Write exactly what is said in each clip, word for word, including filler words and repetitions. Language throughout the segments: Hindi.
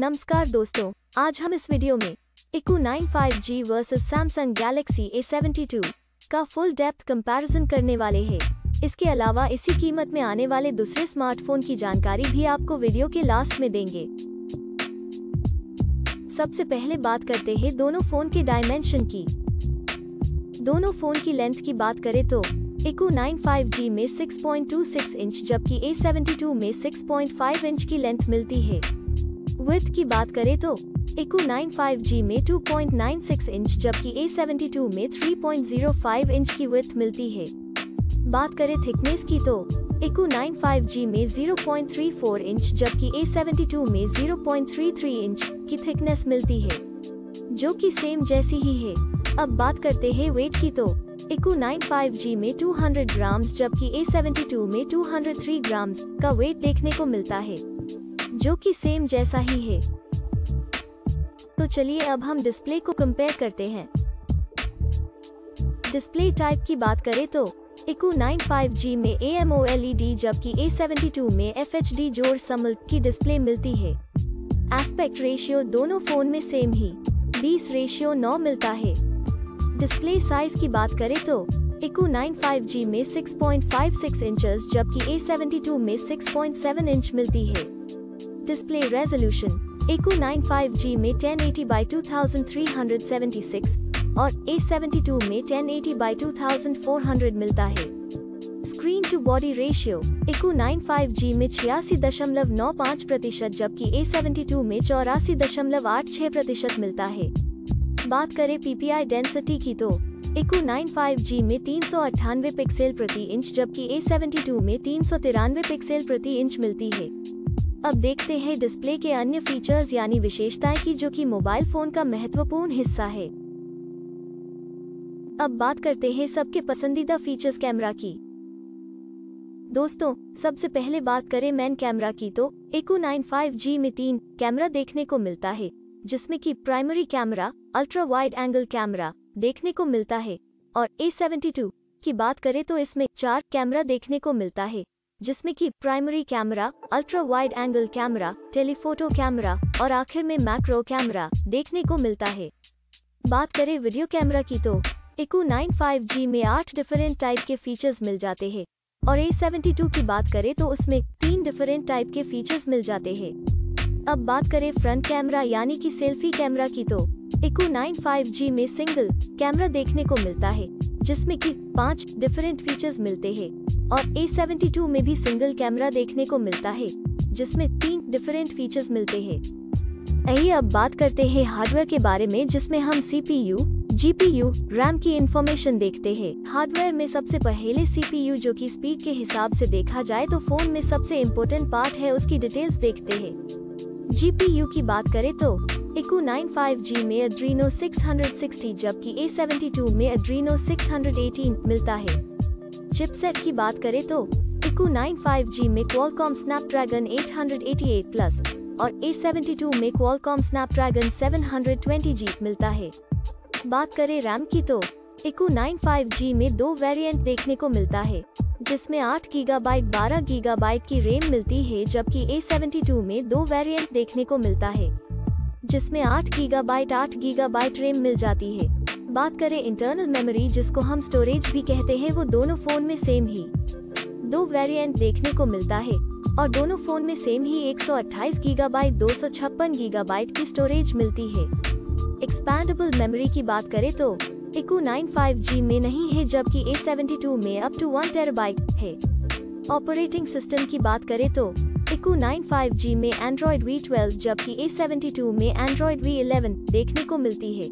नमस्कार दोस्तों, आज हम इस वीडियो में iQOO nine five G versus Samsung Galaxy A seventy two का फुल डेप्थ कंपैरिजन करने वाले हैं। इसके अलावा इसी कीमत में आने वाले दूसरे स्मार्टफोन की जानकारी भी आपको वीडियो के लास्ट में देंगे। सबसे पहले बात करते हैं दोनों फोन के डायमेंशन की। दोनों फोन की लेंथ की बात करें तो iQOO नाइन फाइव जी में six point two six inch जबकि ए सेवेंटी टू में सिक्स पॉइंट फाइव इंच की लेंथ मिलती है। विड्थ की बात करें तो iQOO नाइन फाइव जी में two point nine six inch जबकि ए सेवेंटी टू में three point zero five inch की विड्थ मिलती है। बात करें थिकनेस की तो iQOO नाइन फाइव जी में zero point three four inch जबकि ए सेवेंटी टू में zero point three three inch की थिकनेस मिलती है, जो कि सेम जैसी ही है। अब बात करते हैं वेट की तो iQOO नाइन फाइव जी में टू हंड्रेड ग्राम्स जबकि ए सेवेंटी टू में टू हंड्रेड थ्री ग्राम्स का वेट देखने को मिलता है, जो कि सेम जैसा ही है। तो चलिए अब हम डिस्प्ले को कंपेयर करते हैं। डिस्प्ले टाइप की बात करें तो iQOO नाइन फाइव जी में A M O L E D जबकि ए सेवेंटी टू में एफ एच डी जोर समल्क की डिस्प्ले मिलती है। एस्पेक्ट रेशियो दोनों फोन में सेम ही बीस रेशियो नौ मिलता है। डिस्प्ले साइज की बात करें तो iQOO नाइन फाइव जी में six point five six inches जबकि ए सेवेंटी टू में सिक्स पॉइंट सेवन इंच मिलती है। Display resolution iQOO nine five G में ten eighty by two thousand three hundred seventy six और ए सेवेंटी टू में ten eighty by two thousand four hundred मिलता है। Screen to body ratio iQOO nine five G में छियासी दशमलव नौ पाँच प्रतिशत जबकि ए सेवेंटी टू में चौरासी दशमलव आठ छह प्रतिशत मिलता है। बात करें पी पी आई डेंसिटी की तो iQOO नाइन फाइव जी में तीन सौ अट्ठानवे पिक्सल प्रति इंच जबकि ए सेवेंटी टू में तीन सौ तिरानवे पिक्सल प्रति इंच मिलती है। अब देखते हैं डिस्प्ले के अन्य फीचर्स यानी विशेषताएं की, जो कि मोबाइल फोन का महत्वपूर्ण हिस्सा है। अब बात करते हैं सबके पसंदीदा फीचर्स कैमरा की। दोस्तों, सबसे पहले बात करें मेन कैमरा की तो iQOO नाइन फाइव जी में तीन कैमरा देखने को मिलता है, जिसमें कि primary camera, ultra wide angle camera देखने को मिलता है और ए सेवेंटी टू की बात करें तो इसमें चार कैमरा देखने को मिलता है, जिसमें कि primary camera, ultra wide angle camera, telephoto camera और आखिर में मैक्रो कैमरा देखने को मिलता है। बात करें वीडियो कैमरा की तो iQOO नाइन फाइव जी में आठ डिफरेंट टाइप के फीचर्स मिल जाते हैं और ए सेवेंटी टू की बात करें तो उसमें तीन डिफरेंट टाइप के फीचर्स मिल जाते हैं। अब बात करें फ्रंट कैमरा यानी कि सेल्फी कैमरा की तो iQOO नाइन फाइव जी में सिंगल कैमरा देखने को मिलता है, जिसमें कि पांच डिफरेंट फीचर्स मिलते हैं और ए सेवेंटी टू में भी सिंगल कैमरा देखने को मिलता है, जिसमें तीन डिफरेंट फीचर्स मिलते हैं। यही अब बात करते हैं हार्डवेयर के बारे में, जिसमें हम C P U, G P U, RAM की इंफॉर्मेशन देखते हैं। हार्डवेयर में सबसे पहले सी पी यू, जो कि स्पीड के हिसाब से देखा जाए तो फोन में सबसे इम्पोर्टेंट पार्ट है, उसकी डिटेल्स देखते हैं। जी पी यू की बात करें तो iQOO नाइन फाइव जी में Adreno सिक्स सिक्सटी जबकि ए सेवेंटी टू में Adreno सिक्स एटीन मिलता है। चिपसेट की बात करें तो iQOO नाइन फाइव जी में Qualcomm Snapdragon eight eighty eight Plus और ए सेवेंटी टू में Qualcomm Snapdragon seven twenty G मिलता है। बात करें रैम की तो iQOO नाइन फाइव जी में दो वेरिएंट देखने को मिलता है, जिसमें आठ गीगाबाइट, बारह गीगाबाइट की रैम मिलती है, जबकि ए सेवेंटी टू में दो वेरिएंट देखने को मिलता है, जिसमें आठ गीगाबाइट, आठ गीगाबाइट रैम मिल जाती है। बात करें इंटरनल मेमोरी, जिसको हम स्टोरेज भी कहते हैं, वो दोनों फोन में सेम ही दो वेरिएंट देखने को मिलता है और दोनों फोन में सेम ही एक सौ अट्ठाईस गीगाबाइट, दो सौ छप्पन गीगाबाइट की स्टोरेज मिलती है। एक्सपैंडेबल मेमोरी की बात करें तो iQOO नाइन फाइव जी में नहीं है, जबकि ए सेवेंटी टू में अप टू वन टेराबाइट है। ऑपरेटिंग सिस्टम की बात करें तो iQOO नाइन फाइव जी में Android वी ट्वेल्व जबकि ए सेवेंटी टू में Android वी इलेवन देखने को मिलती है।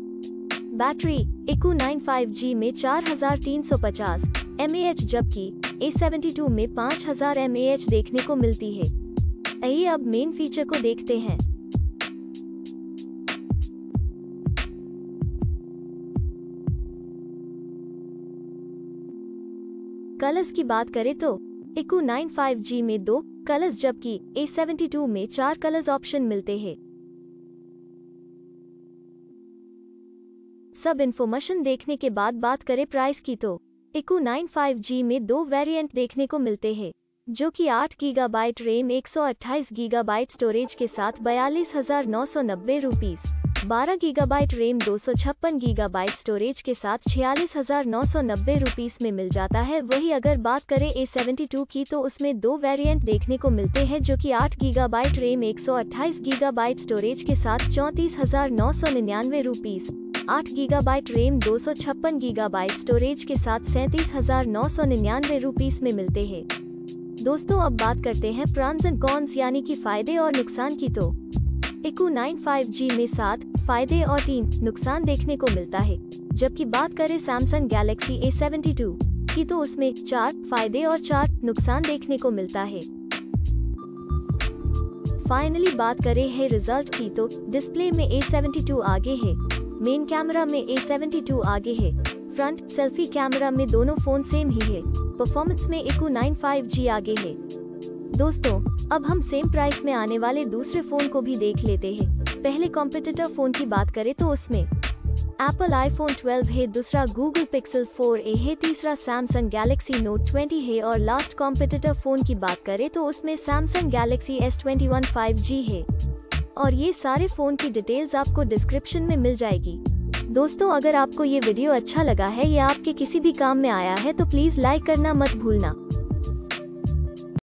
Battery iQOO nine five G में चार हज़ार तीन सौ पचास एम ए एच जबकि ए सेवेंटी टू में पाँच हज़ार एम ए एच देखने को मिलती है। यही अब मेन फीचर को देखते हैं। कलर्स की बात करें तो iQOO नाइन फाइव जी में दो कलर्स जबकि ए सेवेंटी टू में चार कलर्स ऑप्शन मिलते हैं। सब इन्फॉर्मेशन देखने के बाद बात करें प्राइस की तो iQOO नाइन फाइव जी में दो वेरिएंट देखने को मिलते हैं, जो कि आठ गीगाबाइट रैम एक सौ अट्ठाईस गीगाबाइट स्टोरेज के साथ बयालीस हजार नौ सौ नब्बे रूपीज, बारह गीगाबाइट रैम दो सौ छप्पन गीगाबाइट स्टोरेज के साथ छियालीस हजार नौ सौ नब्बे रूपीज में मिल जाता है। वही अगर बात करें ए सेवेंटी टू की तो उसमें दो वेरिएंट देखने को मिलते हैं जो कि आठ गीगाबाइट रैम एक सौ अट्ठाईस गीगाबाइट स्टोरेज के साथ चौंतीस हजार नौ सौ निन्यानवे रूपीज, आठ गीगाबाइट रैम दो सौ छप्पन गीगाबाइट स्टोरेज के साथ सैंतीस हजार नौ सौ निन्यानवे रूपीज में मिलते हैं। दोस्तों अब बात करते हैं प्रॉन्स एंड कॉन्स यानी कि फायदे और नुकसान की। तो iQOO नाइन फाइव जी में सात फायदे और तीन नुकसान देखने को मिलता है, जबकि बात करें Samsung Galaxy A seventy two की तो उसमें चार फायदे और चार नुकसान देखने को मिलता है। फाइनली बात करें है रिजल्ट की तो डिस्प्ले में ए सेवेंटी टू आगे है, मेन कैमरा में ए सेवेंटी टू आगे है, फ्रंट सेल्फी कैमरा में दोनों फोन सेम ही है, परफॉर्मेंस में iQOO नाइन फाइव जी आगे है। दोस्तों अब हम सेम प्राइस में आने वाले दूसरे फोन को भी देख लेते हैं। पहले कॉम्पिटिटर फोन की बात करें तो उसमें Apple iPhone ट्वेल्व है, दूसरा Google Pixel फोर ए है, तीसरा Samsung Galaxy Note ट्वेंटी है और लास्ट कॉम्पिटिटर फोन की बात करें तो उसमें Samsung Galaxy S twenty one five G है। और ये सारे फोन की डिटेल्स आपको डिस्क्रिप्शन में मिल जाएगी। दोस्तों अगर आपको ये वीडियो अच्छा लगा है या आपके किसी भी काम में आया है तो प्लीज़ लाइक करना मत भूलना।